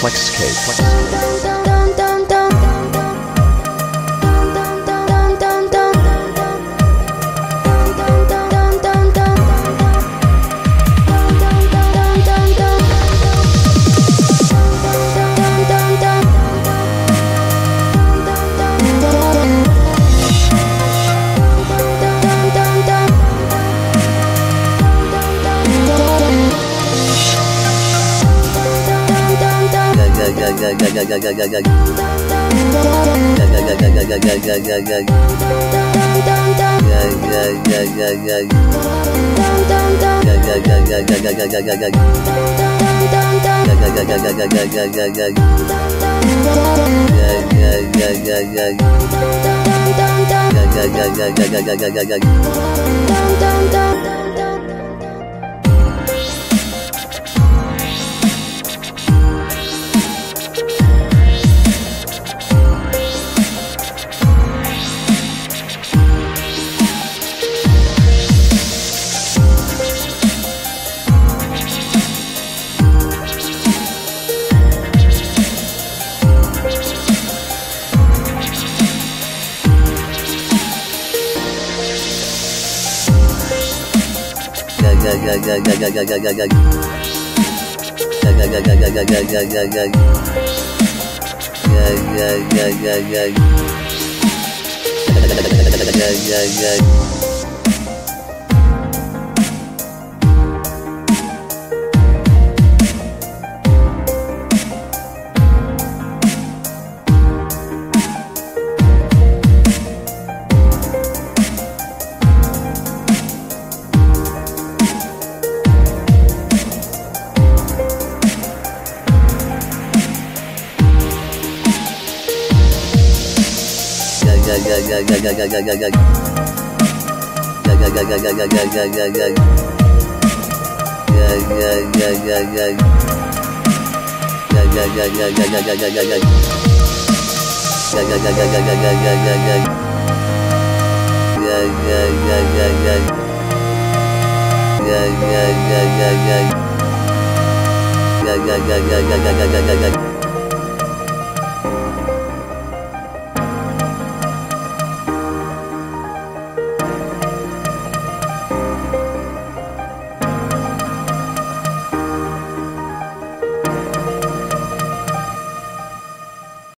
Flexscape.